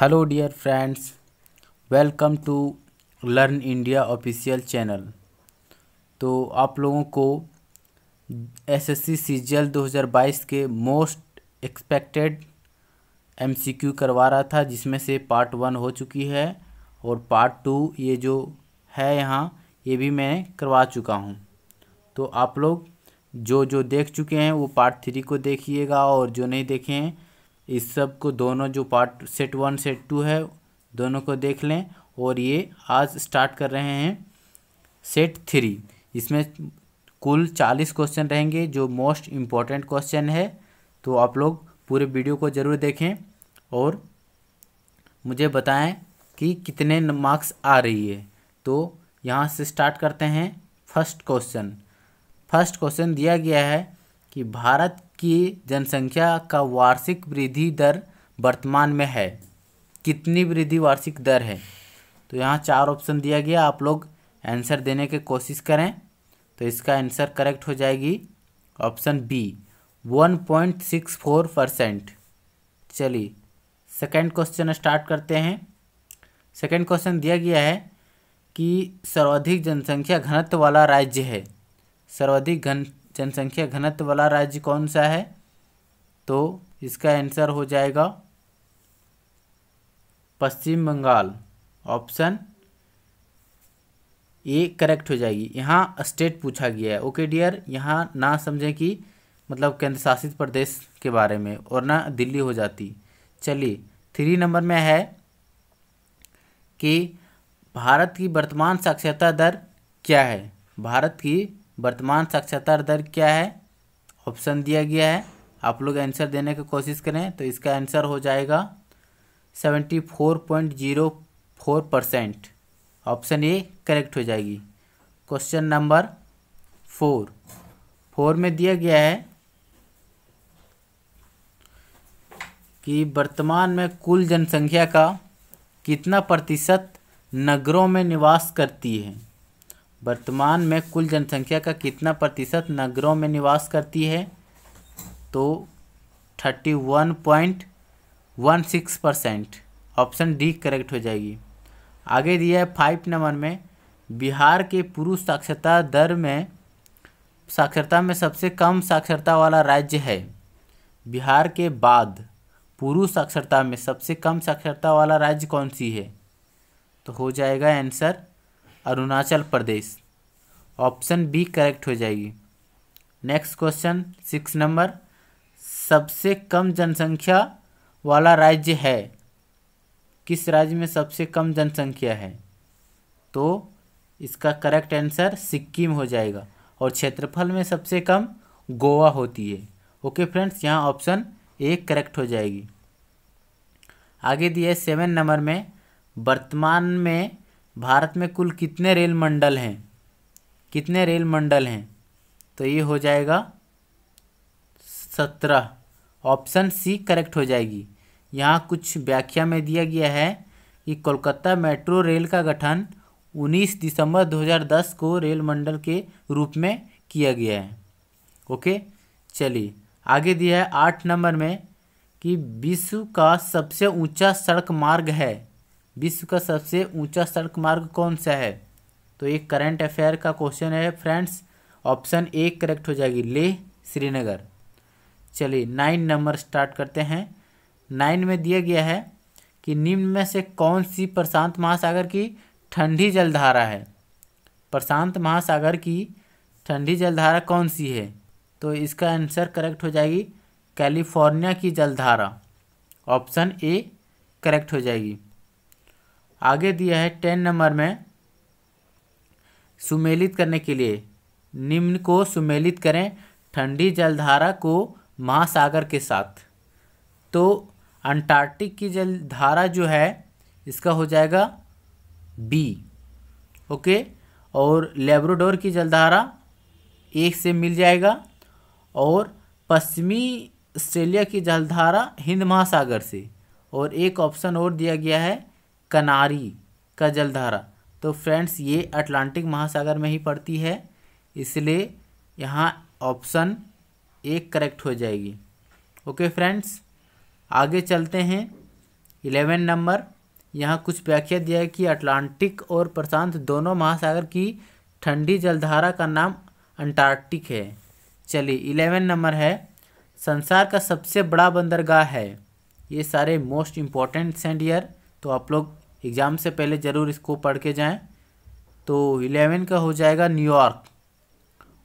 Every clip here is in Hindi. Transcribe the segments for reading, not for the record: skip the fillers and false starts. Hello dear friends, welcome to learn India official channel. तो आप लोगों को एसएससी सीजीएल 2022 के मोस्ट एक्सपेक्टेड एमसीक्यू करवा रहा था, जिसमें से पार्ट 1 हो चुकी है और पार्ट 2 ये जो है यहाँ ये भी मैं करवा चुका हूँ। तो आप लोग जो देख चुके हैं वो पार्ट 3 को देखिएगा, और जो नहीं देखे हैं इस सब को दोनों, जो पार्ट सेट 1 सेट 2 है दोनों को देख लें। और ये आज स्टार्ट कर रहे हैं सेट 3। इसमें कुल 40 क्वेश्चन रहेंगे जो मोस्ट इम्पॉर्टेंट क्वेश्चन है। तो आप लोग पूरे वीडियो को ज़रूर देखें और मुझे बताएं कि कितने मार्क्स आ रही है। तो यहाँ से स्टार्ट करते हैं। फर्स्ट क्वेश्चन दिया गया है कि भारत की जनसंख्या का वार्षिक वृद्धि दर वर्तमान में है, कितनी वृद्धि वार्षिक दर है। तो यहाँ 4 ऑप्शन दिया गया, आप लोग आंसर देने की कोशिश करें। तो इसका आंसर करेक्ट हो जाएगी ऑप्शन बी 1.64%। चलिए सेकंड क्वेश्चन स्टार्ट करते हैं। सेकंड क्वेश्चन दिया गया है कि सर्वाधिक जनसंख्या घनत्व वाला राज्य है, जनसंख्या घनत्व वाला राज्य कौन सा है। तो इसका आंसर हो जाएगा Paschim Bengal, option A correct हो जाएगी। यहाँ स्टेट पूछा गया है। ओके डियर, यहाँ ना समझें कि मतलब केंद्र शासित प्रदेश के बारे में, और ना दिल्ली हो जाती। चलिए 3 नंबर में है कि भारत की वर्तमान साक्षरता दर क्या है। भारत की वर्तमान साक्षरता दर क्या है, ऑप्शन दिया गया है, आप लोग आंसर देने की कोशिश करें। तो इसका आंसर हो जाएगा 74.04%, ऑप्शन ए करेक्ट हो जाएगी। क्वेश्चन नंबर 4 में दिया गया है कि वर्तमान में कुल जनसंख्या का कितना प्रतिशत नगरों में निवास करती है। वर्तमान में कुल जनसंख्या का कितना प्रतिशत नगरों में निवास करती है। तो 31.16%, ऑप्शन डी करेक्ट हो जाएगी। आगे दिया है 5 नंबर में, बिहार के पुरुष साक्षरता में सबसे कम साक्षरता वाला राज्य है। बिहार के बाद पुरुष साक्षरता में सबसे कम साक्षरता वाला राज्य कौन सी है। तो हो जाएगा answer Arunachal Pradesh, option B correct हो जाएगी। नेक्स्ट क्वेश्चन 6 नंबर, सबसे कम जनसंख्या वाला राज्य है, किस राज्य में सबसे कम जनसंख्या है। तो इसका करेक्ट आंसर सिक्किम हो जाएगा, और क्षेत्रफल में सबसे कम गोवा होती है। ओके फ्रेंड्स, यहाँ ऑप्शन ए करेक्ट हो जाएगी। आगे दिए 7 नंबर में, वर्तमान में भारत में कुल कितने रेल मंडल हैं, तो ये हो जाएगा 17, ऑप्शन सी करेक्ट हो जाएगी। यहाँ कुछ व्याख्या में दिया गया है कि कोलकाता मेट्रो रेल का गठन 19 दिसंबर 2010 को रेल मंडल के रूप में किया गया है। ओके, चलिए आगे दिया है 8 नंबर में कि विश्व का सबसे ऊंचा सड़क मार्ग है। विश्व का सबसे ऊंचा सड़क मार्ग कौन सा है। तो ये करंट अफेयर का क्वेश्चन है फ्रेंड्स, ऑप्शन ए करेक्ट हो जाएगी, लेह श्रीनगर। चलिए 9 नंबर स्टार्ट करते हैं। 9 में दिया गया है कि निम्न में से कौन सी प्रशांत महासागर की ठंडी जलधारा है। प्रशांत महासागर की ठंडी जलधारा कौन सी है। तो इसका आंसर करेक्ट हो जाएगी कैलिफोर्निया की जलधारा, ऑप्शन ए करेक्ट हो जाएगी। आगे दिया है 10 नंबर में, सुमेलित करने के लिए निम्न को सुमेलित करें, ठंडी जलधारा को महासागर के साथ। तो अंटार्कटिक की जलधारा जो है इसका हो जाएगा बी, ओके, और लेब्राडोर की जलधारा 1 से मिल जाएगा, और पश्चिमी ऑस्ट्रेलिया की जलधारा हिंद महासागर से, और एक ऑप्शन और दिया गया है कनारी का जलधारा। तो फ्रेंड्स ये अटलांटिक महासागर में ही पड़ती है, इसलिए यहाँ ऑप्शन ए करेक्ट हो जाएगी। ओके फ्रेंड्स, आगे चलते हैं। 11 नंबर, यहाँ कुछ व्याख्या दिया है कि अटलांटिक और प्रशांत दोनों महासागर की ठंडी जलधारा का नाम अंटार्कटिक है। चलिए 11 नंबर है संसार का सबसे बड़ा बंदरगाह है। ये सारे मोस्ट इम्पॉर्टेंट सेंड ईयर, तो आप लोग एग्ज़ाम से पहले ज़रूर इसको पढ़ के जाएँ। तो 11 का हो जाएगा न्यूयॉर्क,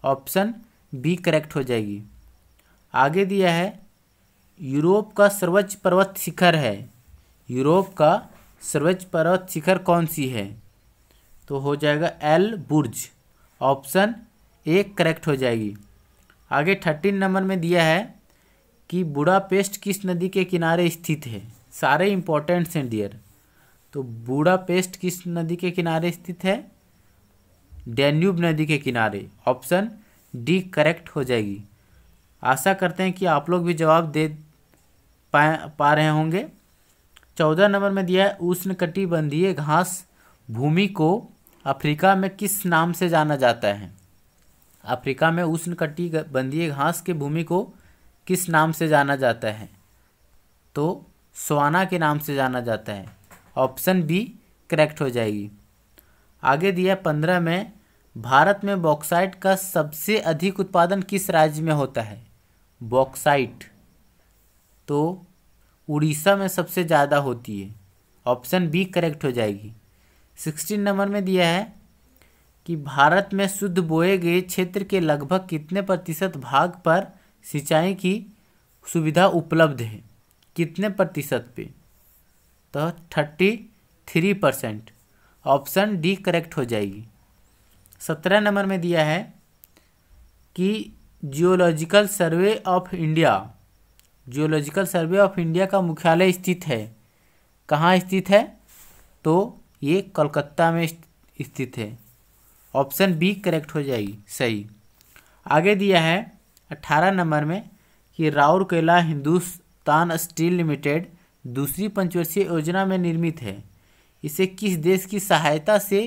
ऑप्शन बी करेक्ट हो जाएगी। आगे दिया है यूरोप का सर्वोच्च पर्वत शिखर है। यूरोप का सर्वोच्च पर्वत शिखर कौन सी है? तो हो जाएगा El Burj, option A correct हो जाएगी। आगे 13 नंबर में दिया है कि बुडापेस्ट किस नदी के किनारे स्थित है। सारे इम्पोर्टेंट सेंड डियर, तो बुडापेस्ट किस नदी के किनारे स्थित है? डेन्यूब नदी के किनारे, ऑप्शन डी करेक्ट हो जाएगी। आशा करते हैं कि आप लोग भी जवाब दे पा रहे होंगे। 14 नंबर में दिया है उष्णकटिबंधीय घास भूमि को अफ्रीका में किस नाम से जाना जाता है? अफ्रीका में उष्णकटिबंधीय घास के भूमि को किस नाम से जाना जाता है? तो सवाना के नाम से जाना जाता है, ऑप्शन बी करेक्ट हो जाएगी। आगे दिया 15 में भारत में बॉक्साइट का सबसे अधिक उत्पादन किस राज्य में होता है? बॉक्साइट तो उड़ीसा में सबसे ज़्यादा होती है, ऑप्शन बी करेक्ट हो जाएगी। 16 नंबर में दिया है कि भारत में शुद्ध बोए गए क्षेत्र के लगभग कितने प्रतिशत भाग पर सिंचाई की सुविधा उपलब्ध है? कितने प्रतिशत पे? तो 33%, ऑप्शन डी करेक्ट हो जाएगी। 17 नंबर में दिया है कि geological survey of India, geological survey of India का मुख्यालय स्थित है। कहाँ स्थित है? तो ये कोलकाता में स्थित है, ऑप्शन बी करेक्ट हो जाएगी सही। आगे दिया है 18 नंबर में कि राउरकेला हिंदुस्तान स्टील लिमिटेड दूसरी पंचवर्षीय योजना में निर्मित है। इसे किस देश की सहायता से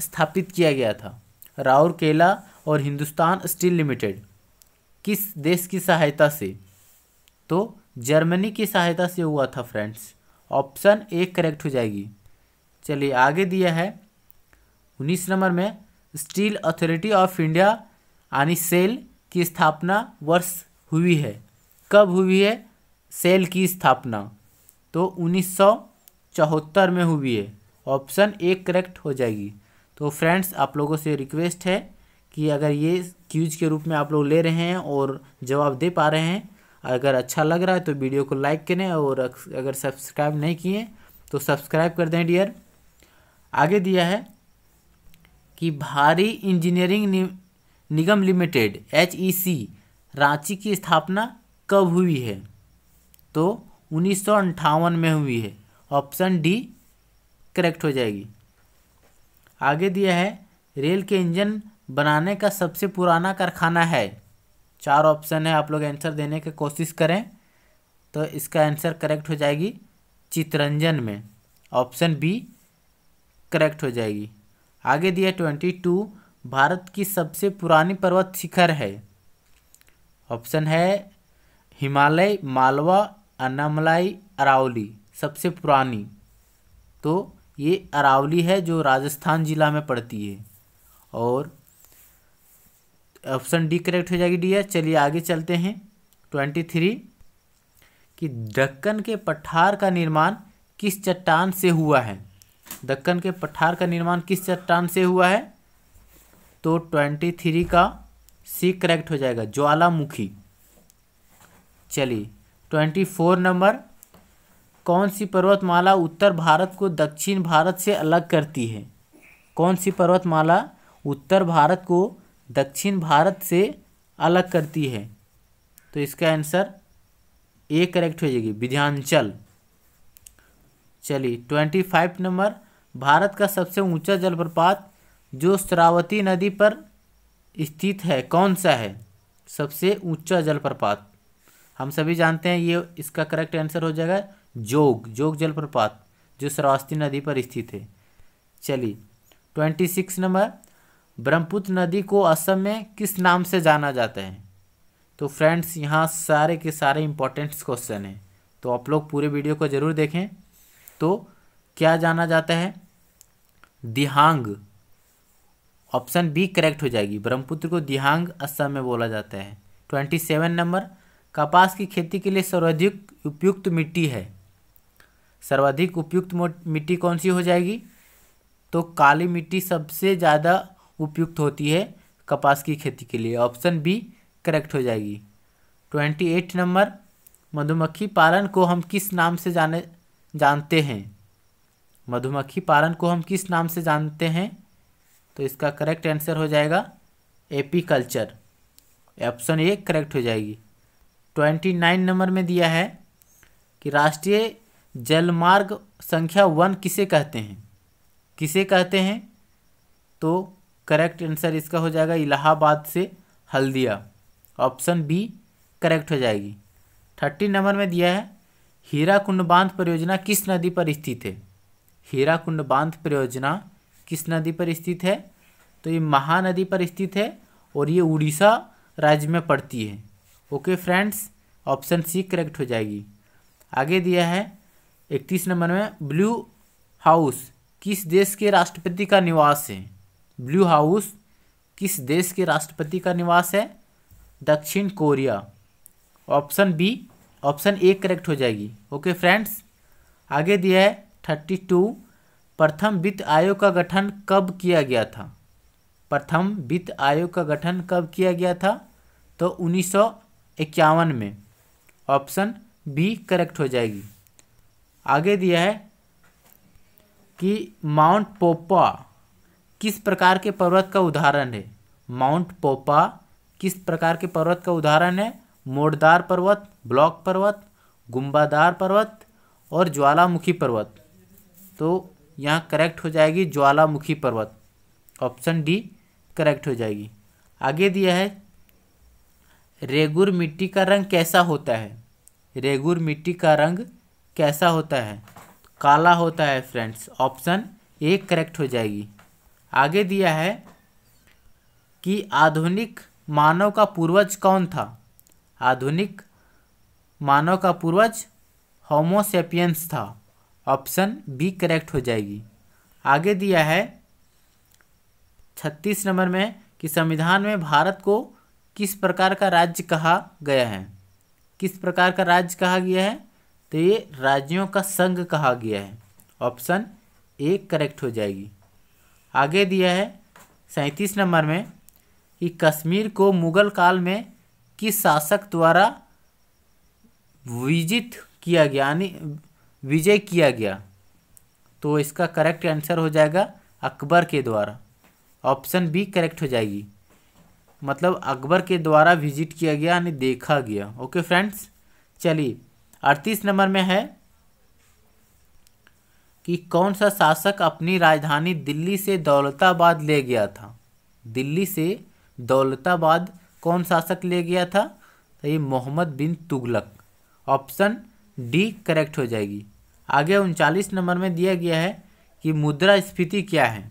स्थापित किया गया था? राउरकेला और हिंदुस्तान स्टील लिमिटेड किस देश की सहायता से? तो जर्मनी की सहायता से हुआ था फ्रेंड्स, ऑप्शन ए करेक्ट हो जाएगी। चलिए आगे दिया है 19 नंबर में स्टील अथॉरिटी ऑफ इंडिया यानी सेल की स्थापना वर्ष हुई है। कब हुई है सेल की स्थापना? तो 1974 में हुई है, ऑप्शन ए करेक्ट हो जाएगी। तो फ्रेंड्स आप लोगों से रिक्वेस्ट है कि अगर ये क्यूज के रूप में आप लोग ले रहे हैं और जवाब दे पा रहे हैं, अगर अच्छा लग रहा है तो वीडियो को लाइक करें, और अगर सब्सक्राइब नहीं किए तो सब्सक्राइब कर दें डियर। आगे दिया है कि भारी इंजीनियरिंग निगम लिमिटेड HEC रांची की स्थापना कब हुई है? तो 1958 में हुई है, ऑप्शन डी करेक्ट हो जाएगी। आगे दिया है रेल के इंजन बनाने का सबसे पुराना कारखाना है। 4 ऑप्शन है, आप लोग आंसर देने की कोशिश करें। तो इसका आंसर करेक्ट हो जाएगी चितरंजन में, ऑप्शन बी करेक्ट हो जाएगी। आगे दिया 22 भारत की सबसे पुरानी पर्वत शिखर है। ऑप्शन है हिमालय, मालवा, अनामलाई, अरावली। सबसे पुरानी तो ये अरावली है जो राजस्थान ज़िला में पड़ती है, और ऑप्शन डी करेक्ट हो जाएगी डियर। चलिए आगे चलते हैं 23 कि दक्कन के पठार का निर्माण किस चट्टान से हुआ है? दक्कन के पठार का निर्माण किस चट्टान से हुआ है? तो 23 का सी करेक्ट हो जाएगा, ज्वालामुखी। चलिए 24 नंबर कौन सी पर्वतमाला उत्तर भारत को दक्षिण भारत से अलग करती है? कौन सी पर्वतमाला उत्तर भारत को दक्षिण भारत से अलग करती है? तो इसका आंसर ए करेक्ट हो जाएगी, विंध्याचल। चलिए 25 नंबर भारत का सबसे ऊंचा जलप्रपात जो शरावती नदी पर स्थित है कौन सा है? सबसे ऊंचा जलप्रपात हम सभी जानते हैं, ये इसका करेक्ट आंसर हो जाएगा जोग जलप्रपात जो शरावती नदी पर स्थित है। चलिए 26 नंबर ब्रह्मपुत्र नदी को असम में किस नाम से जाना जाता है? तो फ्रेंड्स यहाँ सारे के सारे इम्पोर्टेंट क्वेश्चन हैं, तो आप लोग पूरे वीडियो को ज़रूर देखें। तो क्या जाना जाता है? दिहांग। ऑप्शन बी करेक्ट हो जाएगी। ब्रह्मपुत्र को दिहांग असम में बोला जाता है। 27 नंबर, कपास की खेती के लिए सर्वाधिक उपयुक्त मिट्टी है। सर्वाधिक उपयुक्त मिट्टी कौन सी हो जाएगी? तो काली मिट्टी सबसे ज़्यादा उपयुक्त होती है कपास की खेती के लिए। ऑप्शन बी करेक्ट हो जाएगी। 28 नंबर, मधुमक्खी पालन को हम किस नाम से जानते हैं? मधुमक्खी पालन को हम किस नाम से जानते हैं? तो इसका करेक्ट आंसर हो जाएगा एपीकल्चर। ऑप्शन ए करेक्ट हो जाएगी। 29 नंबर में दिया है कि राष्ट्रीय जलमार्ग संख्या 1 किसे कहते हैं? किसे कहते हैं? तो करेक्ट आंसर इसका हो जाएगा इलाहाबाद से हल्दिया। ऑप्शन बी करेक्ट हो जाएगी। 30 नंबर में दिया है हीराकुंड बांध परियोजना किस नदी पर स्थित है? हीराकुंड बांध परियोजना किस नदी पर स्थित है? तो ये महानदी पर स्थित है और ये उड़ीसा राज्य में पड़ती है। Okay friends, option C correct हो जाएगी। आगे दिया है 31 नंबर में, ब्लू हाउस किस देश के राष्ट्रपति का निवास है? ब्लू हाउस किस देश के राष्ट्रपति का निवास है? दक्षिण कोरिया। ऑप्शन ए करेक्ट हो जाएगी। ओके फ्रेंड्स, आगे दिया है 32, प्रथम वित्त आयोग का गठन कब किया गया था? प्रथम वित्त आयोग का गठन कब किया गया था? तो 1951 में। ऑप्शन बी करेक्ट हो जाएगी। आगे दिया है कि माउंट पोपा किस प्रकार के पर्वत का उदाहरण है? माउंट पोपा किस प्रकार के पर्वत का उदाहरण है? मोड़दार पर्वत, ब्लॉक पर्वत, गुम्बादार पर्वत और ज्वालामुखी पर्वत। तो यहाँ करेक्ट हो जाएगी ज्वालामुखी पर्वत। ऑप्शन डी करेक्ट हो जाएगी। आगे दिया है रेगुर मिट्टी का रंग कैसा होता है? रेगुर मिट्टी का रंग कैसा होता है? काला होता है फ्रेंड्स। ऑप्शन ए करेक्ट हो जाएगी। आगे दिया है कि आधुनिक मानव का पूर्वज कौन था? आधुनिक मानव का पूर्वज होमो सेपियंस था। ऑप्शन बी करेक्ट हो जाएगी। आगे दिया है 36 नंबर में कि संविधान में भारत को किस प्रकार का राज्य कहा गया है? किस प्रकार का राज्य कहा गया है? तो ये राज्यों का संघ कहा गया है। ऑप्शन ए करेक्ट हो जाएगी। आगे दिया है 37 नंबर में कि कश्मीर को मुगल काल में किस शासक द्वारा विजित किया गया, यानी विजय किया गया? तो इसका करेक्ट आंसर हो जाएगा अकबर के द्वारा। ऑप्शन बी करेक्ट हो जाएगी। मतलब अकबर के द्वारा विजिट किया गया यानी देखा गया। ओके फ्रेंड्स, चलिए 38 नंबर में है कि कौन सा शासक अपनी राजधानी दिल्ली से दौलताबाद ले गया था? दिल्ली से दौलताबाद कौन शासक ले गया था? तो ये Mohammad bin Tughlaq. Option D correct हो जाएगी। आगे 39 नंबर में दिया गया है कि मुद्रास्फीति क्या है?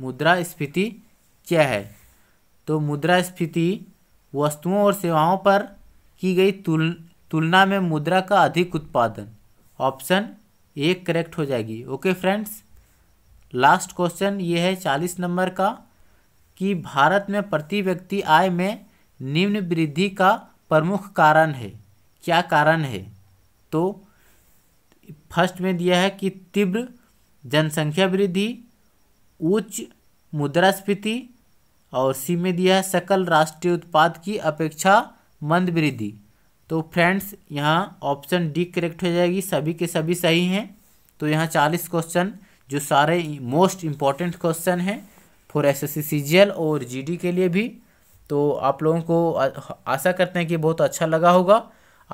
मुद्रास्फीति क्या है? तो मुद्रास्फीति वस्तुओं और सेवाओं पर की गई तुलना में मुद्रा का अधिक उत्पादन। ऑप्शन ए करेक्ट हो जाएगी। ओके फ्रेंड्स, लास्ट क्वेश्चन ये है 40 नंबर का कि भारत में प्रति व्यक्ति आय में निम्न वृद्धि का प्रमुख कारण है। क्या कारण है? तो फर्स्ट में दिया है कि तीव्र जनसंख्या वृद्धि, उच्च मुद्रास्फीति और सी में दिया है सकल राष्ट्रीय उत्पाद की अपेक्षा मंद वृद्धि। तो फ्रेंड्स यहाँ ऑप्शन डी करेक्ट हो जाएगी। सभी के सभी सही हैं। तो यहाँ 40 क्वेश्चन जो सारे मोस्ट इम्पॉर्टेंट क्वेश्चन हैं फॉर एसएससी सीजीएल और जीडी के लिए भी। तो आप लोगों को आशा करते हैं कि बहुत अच्छा लगा होगा।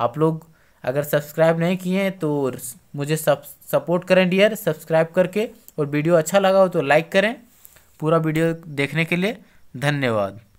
आप लोग अगर सब्सक्राइब नहीं किए हैं तो मुझे सपोर्ट करें डियर, सब्सक्राइब करके, और वीडियो अच्छा लगा हो तो लाइक करें। पूरा वीडियो देखने के लिए धन्यवाद।